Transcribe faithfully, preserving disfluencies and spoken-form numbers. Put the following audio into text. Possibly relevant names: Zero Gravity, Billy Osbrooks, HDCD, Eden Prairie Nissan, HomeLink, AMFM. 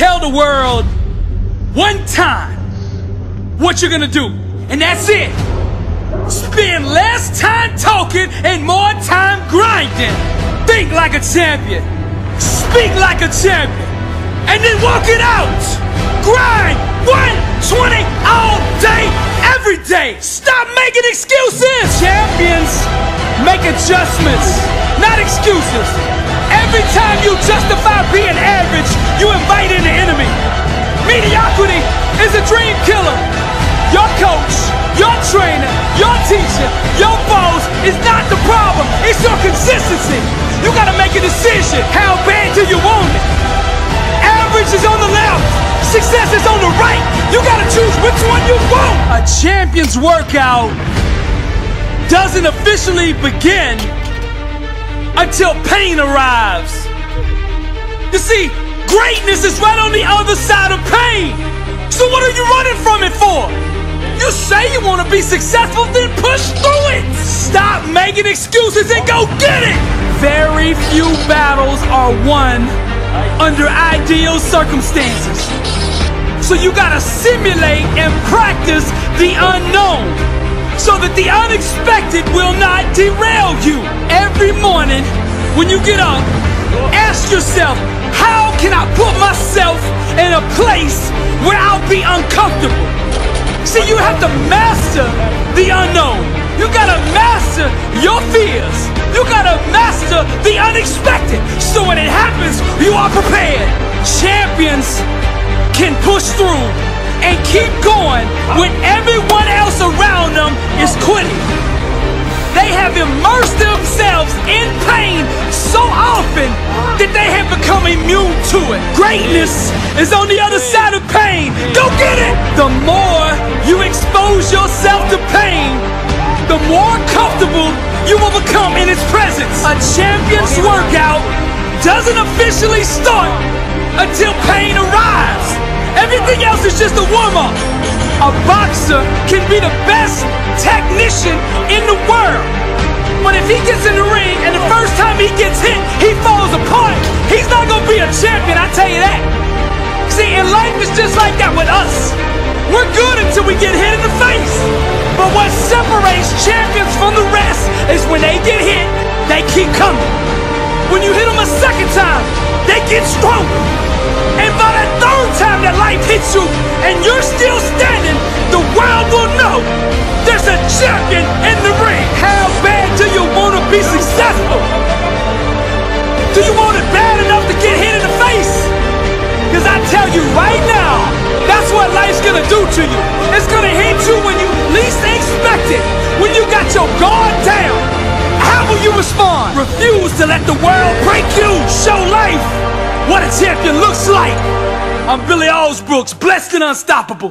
tell the world one time what you're gonna do, and that's it. Spend less time talking and more time grinding. Think like a champion, speak like a champion, and then walk it out. Grind one twenty all day, every day. Stop making excuses. Champions make adjustments, not excuses. Every time you justify being average, you invite in the enemy. Mediocrity is a dream killer. Your coach, your trainer, your teacher, your boss is not the problem. It's your consistency. You gotta make a decision. How bad do you want it? Average is on the left. Success is on the right. You gotta choose which one you want. A champion's workout doesn't officially begin until pain arrives. You see, greatness is right on the other side of pain. So what are you running from it for? You say you want to be successful, then push through it. Stop making excuses and go get it. Very few battles are won under ideal circumstances. So you gotta simulate and practice the unknown so that the unexpected will not derail you. Every morning when you get up, ask yourself, how can I put myself in a place where I'll be uncomfortable? See, you have to master the unknown. You gotta master your fears. You gotta master the unexpected, so when it happens, you are prepared. Champions can push through and keep going when everyone else around them is quitting. They have immersed themselves in pain so often that they have become immune to it. Greatness is on the other side of pain. Go get it! The more you expose yourself to pain, the more comfortable you will become in its presence. A champion's workout doesn't officially start until pain arrives. Everything else is just a warm-up. A boxer can be the best technician in the world, but if he gets in the ring and the first time he gets hit, he falls apart, he's not gonna be a champion, I tell you that. See, in life it's just like that with us. We're good until we get hit in the face. But what separates champions from the rest is when they get hit, they keep coming. When you hit them a second time, they get stronger. And by that third time that life hits you and you're still standing, the world will know there's a champion in the ring. How bad do you want to be successful? Do you want it bad enough to get hit in the face? Because I tell you right now, that's what life's going to do to you. It's going to hit you when you least expect it. When you got your guard down, how will you respond? Refuse to let the world break you. Show life what a champion looks like. I'm Billy Osbrooks, blessed and unstoppable.